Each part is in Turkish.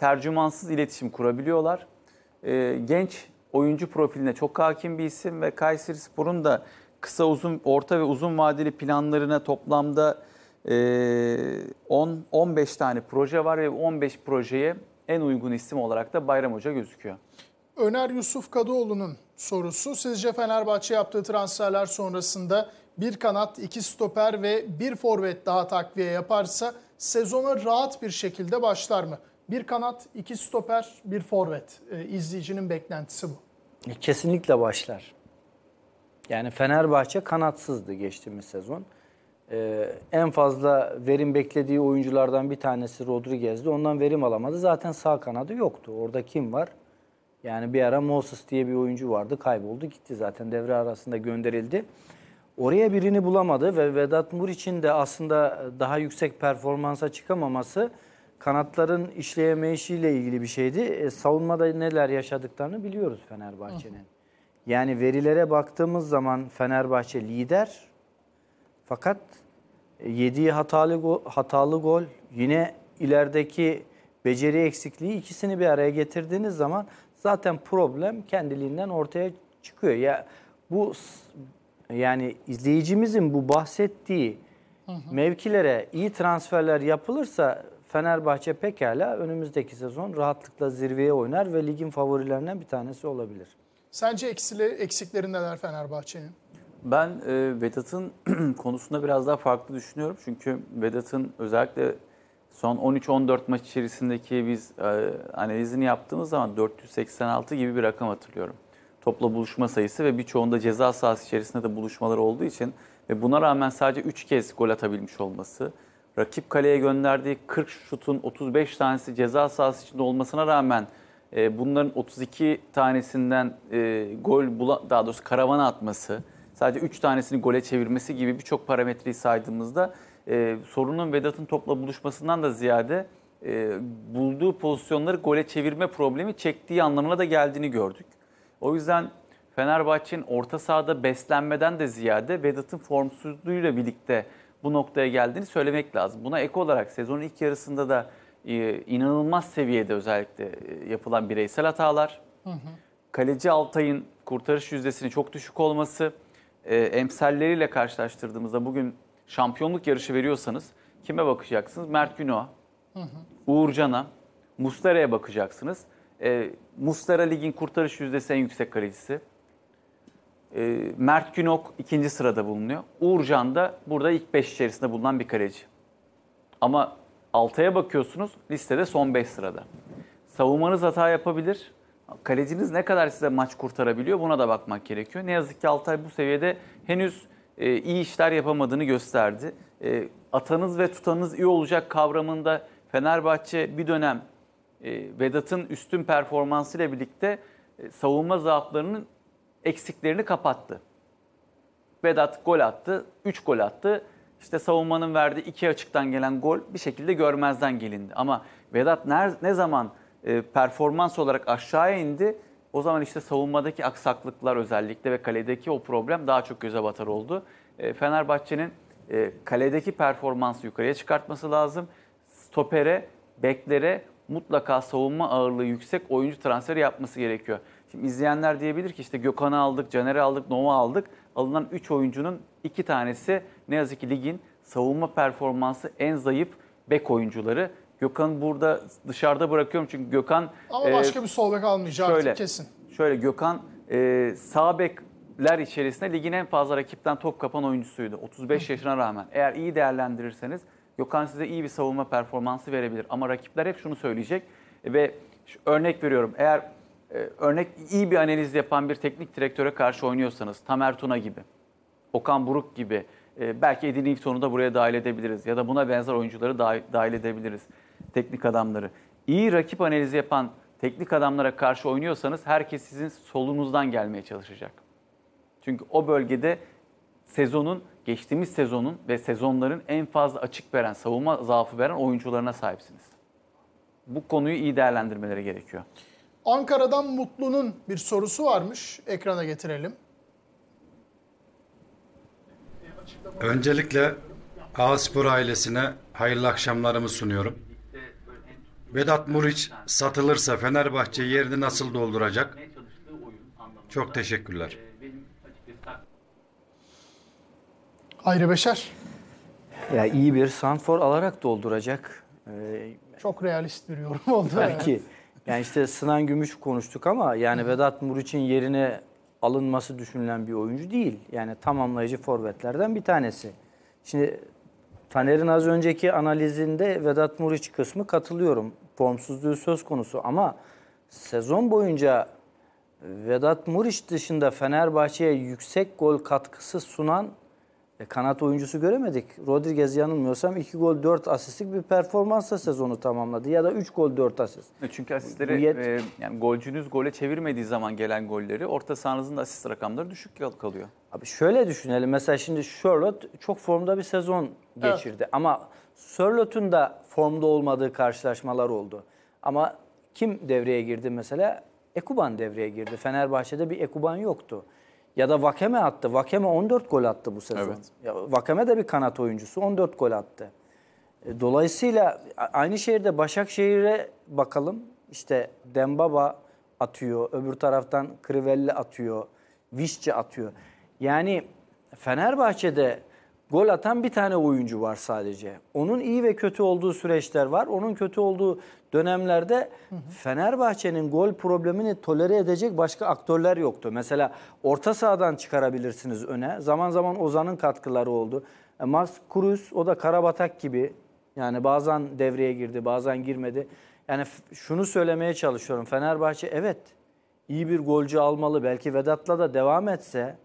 tercümansız iletişim kurabiliyorlar. Genç oyuncu profiline çok hakim bir isim ve Kayserispor'un da kısa, uzun, orta ve uzun vadeli planlarına toplamda 10-15 tane proje var ve 15 projeye en uygun isim olarak da Bayram Hoca gözüküyor. Öner Yusuf Kadıoğlu'nun sorusu: sizce Fenerbahçe yaptığı transferler sonrasında bir kanat, iki stoper ve bir forvet daha takviye yaparsa sezona rahat bir şekilde başlar mı? Bir kanat, iki stoper, bir forvet. İzleyicinin beklentisi bu. Kesinlikle başlar. Yani Fenerbahçe kanatsızdı geçtiğimiz sezon. En fazla verim beklediği oyunculardan bir tanesi Rodriguez'di. Ondan verim alamadı. Zaten sağ kanadı yoktu. Orada kim var? Yani bir ara Moses diye bir oyuncu vardı. Kayboldu gitti zaten. Devre arasında gönderildi. Oraya birini bulamadı ve Vedat Muriç'in de aslında daha yüksek performansa çıkamaması kanatların işleyemeyişiyle ilgili bir şeydi. Savunmada neler yaşadıklarını biliyoruz Fenerbahçe'nin. Yani verilere baktığımız zaman Fenerbahçe lider. Fakat yediği hatalı gol, yine ilerideki beceri eksikliği, ikisini bir araya getirdiğiniz zaman zaten problem kendiliğinden ortaya çıkıyor. Ya bu, yani izleyicimizin bu bahsettiği mevkilere iyi transferler yapılırsa Fenerbahçe pekala önümüzdeki sezon rahatlıkla zirveye oynar ve ligin favorilerinden bir tanesi olabilir. Sence eksikleri neler Fenerbahçe'nin? Ben Vedat'ın konusunda biraz daha farklı düşünüyorum. Çünkü Vedat'ın özellikle son 13-14 maç içerisindeki biz analizini yaptığımız zaman 486 gibi bir rakam hatırlıyorum. Topla buluşma sayısı ve birçoğunda ceza sahası içerisinde de buluşmalar olduğu için ve buna rağmen sadece 3 kez gol atabilmiş olması, rakip kaleye gönderdiği 40 şutun 35 tanesi ceza sahası içinde olmasına rağmen bunların 32 tanesinden daha doğrusu karavana atması, sadece 3 tanesini gole çevirmesi gibi birçok parametreyi saydığımızda sorunun Vedat'ın topla buluşmasından da ziyade bulduğu pozisyonları gole çevirme problemi çektiği anlamına da geldiğini gördük. O yüzden Fenerbahçe'nin orta sahada beslenmeden de ziyade Vedat'ın formsuzluğuyla birlikte bu noktaya geldiğini söylemek lazım. Buna ek olarak sezonun ilk yarısında da inanılmaz seviyede özellikle yapılan bireysel hatalar, kaleci Altay'ın kurtarış yüzdesinin çok düşük olması, emsalleriyle karşılaştırdığımızda bugün şampiyonluk yarışı veriyorsanız kime bakacaksınız? Mert Günok'a, Uğurcan'a, Mustara'ya bakacaksınız. Mustara ligin kurtarış yüzdesi en yüksek kalecisi. Mert Günok ikinci sırada bulunuyor. Uğurcan da burada ilk 5 içerisinde bulunan bir kaleci. Ama Altay'a bakıyorsunuz, listede son 5 sırada. Savunmanız hata yapabilir. Kaleciniz ne kadar size maç kurtarabiliyor, buna da bakmak gerekiyor. Ne yazık ki Altay bu seviyede henüz iyi işler yapamadığını gösterdi. Atanız ve tutanız iyi olacak kavramında Fenerbahçe bir dönem Vedat'ın üstün performansıyla birlikte savunma zaaflarının eksiklerini kapattı. Vedat gol attı, 3 gol attı. İşte savunmanın verdiği 2 açıktan gelen gol bir şekilde görmezden gelindi. Ama Vedat ne zaman performans olarak aşağıya indi, o zaman işte savunmadaki aksaklıklar özellikle ve kaledeki o problem daha çok göze batar oldu. Fenerbahçe'nin kaledeki performansı yukarıya çıkartması lazım. Stopere, beklere mutlaka savunma ağırlığı yüksek oyuncu transferi yapması gerekiyor. Şimdi izleyenler diyebilir ki işte Gökhan'ı aldık, Caner'i aldık, Novo aldık. Alınan 3 oyuncunun 2 tanesi ne yazık ki ligin savunma performansı en zayıf bek oyuncuları. Gökhan'ı burada dışarıda bırakıyorum çünkü Gökhan... Ama başka bir sol bek almayacak şöyle, kesin. Şöyle Gökhan sağ bekler içerisinde ligin en fazla rakipten top kapan oyuncusuydu. 35 yaşına rağmen. Eğer iyi değerlendirirseniz Gökhan size iyi bir savunma performansı verebilir. Ama rakipler hep şunu söyleyecek ve örnek veriyorum. Eğer iyi bir analiz yapan bir teknik direktöre karşı oynuyorsanız, Tamer Tuna gibi, Okan Buruk gibi, belki Edin Dzeko da buraya dahil edebiliriz ya da buna benzer oyuncuları dahil edebiliriz, teknik adamları. İyi rakip analizi yapan teknik adamlara karşı oynuyorsanız herkes sizin solunuzdan gelmeye çalışacak. Çünkü o bölgede geçtiğimiz sezonun ve sezonların en fazla açık veren, savunma zaafı veren oyuncularına sahipsiniz. Bu konuyu iyi değerlendirmeleri gerekiyor. Ankara'dan Mutlu'nun bir sorusu varmış. Ekrana getirelim. Öncelikle A Spor ailesine hayırlı akşamlarımı sunuyorum. Vedat Muriç satılırsa Fenerbahçe yerini nasıl dolduracak? Çok teşekkürler. Ayre Beşer. Ya iyi bir sanfor alarak dolduracak. Çok realist bir yorum oldu. Belki. Evet. Yani işte Sınan Gümüş konuştuk ama yani Vedat Muriç'in yerine alınması düşünülen bir oyuncu değil. Yani tamamlayıcı forvetlerden bir tanesi. Şimdi Taner'in az önceki analizinde Vedat Muriç kısmı katılıyorum. Formsuzluğu söz konusu ama sezon boyunca Vedat Muriç dışında Fenerbahçe'ye yüksek gol katkısı sunan kanat oyuncusu göremedik. Rodriguez yanılmıyorsam 2 gol 4 asistlik bir performansla sezonu tamamladı. Ya da 3 gol 4 asist. Çünkü asistleri yani golcünüz gole çevirmediği zaman gelen golleri orta sahanızın da asist rakamları düşük kalıyor. Abi şöyle düşünelim. Mesela şimdi Charlotte çok formda bir sezon geçirdi. Evet. Ama Charlotte'un da formda olmadığı karşılaşmalar oldu. Ama kim devreye girdi mesela? Ekuban devreye girdi. Fenerbahçe'de bir Ekuban yoktu. Ya da Vakeme attı. Vakeme 14 gol attı bu sezon. Evet. Vakeme de bir kanat oyuncusu. 14 gol attı. Dolayısıyla aynı şehirde Başakşehir'e bakalım. İşte Demba Ba atıyor. Öbür taraftan Crivelli atıyor. Vişçe atıyor. Yani Fenerbahçe'de gol atan bir tane oyuncu var sadece. Onun iyi ve kötü olduğu süreçler var. Onun kötü olduğu dönemlerde Fenerbahçe'nin gol problemini tolere edecek başka aktörler yoktu. Mesela orta sahadan çıkarabilirsiniz öne. Zaman zaman Ozan'ın katkıları oldu. Max Kruse o da karabatak gibi. Yani bazen devreye girdi, bazen girmedi. Yani şunu söylemeye çalışıyorum. Fenerbahçe evet iyi bir golcü almalı. Belki Vedat'la da devam etse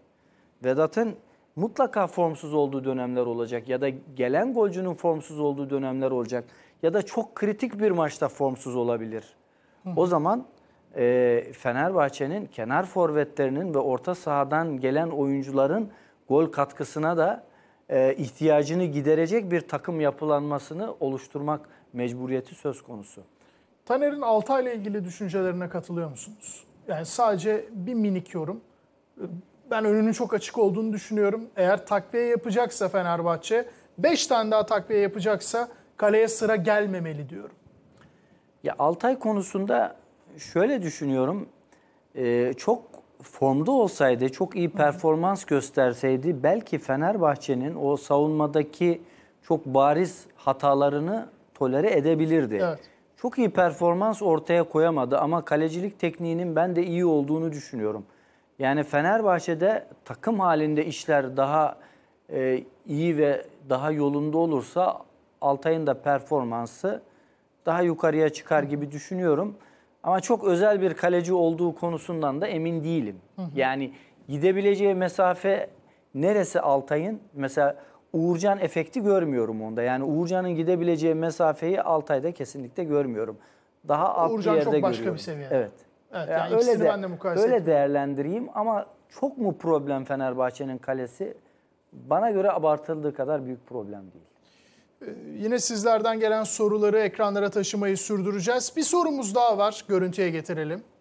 Vedat'ın mutlaka formsuz olduğu dönemler olacak ya da gelen golcünün formsuz olduğu dönemler olacak ya da çok kritik bir maçta formsuz olabilir. O zaman Fenerbahçe'nin kenar forvetlerinin ve orta sahadan gelen oyuncuların gol katkısına da ihtiyacını giderecek bir takım yapılanmasını oluşturmak mecburiyeti söz konusu. Taner'in Altay ile ilgili düşüncelerine katılıyor musunuz? Yani sadece bir minik yorum. Ben önünün çok açık olduğunu düşünüyorum. Eğer takviye yapacaksa Fenerbahçe, 5 tane daha takviye yapacaksa kaleye sıra gelmemeli diyorum. Ya Altay konusunda şöyle düşünüyorum. Çok formda olsaydı, çok iyi performans gösterseydi belki Fenerbahçe'nin o savunmadaki çok bariz hatalarını tolere edebilirdi. Evet. Çok iyi performans ortaya koyamadı ama kalecilik tekniğinin ben de iyi olduğunu düşünüyorum. Yani Fenerbahçe'de takım halinde işler daha iyi ve daha yolunda olursa Altay'ın da performansı daha yukarıya çıkar gibi düşünüyorum. Ama çok özel bir kaleci olduğu konusundan da emin değilim. Yani gidebileceği mesafe neresi Altay'ın? Mesela Uğurcan efekti görmüyorum onda. Yani Uğurcan'ın gidebileceği mesafeyi Altay'da kesinlikle görmüyorum. Daha alt bir yerde görüyorum. Uğurcan çok başka bir seviye. Evet. Evet, yani öyle de, ben de mukayese öyle değerlendireyim ama çok mu problem Fenerbahçe'nin kalesi? Bana göre abartıldığı kadar büyük problem değil. Yine sizlerden gelen soruları ekranlara taşımayı sürdüreceğiz. Bir sorumuz daha var, görüntüye getirelim.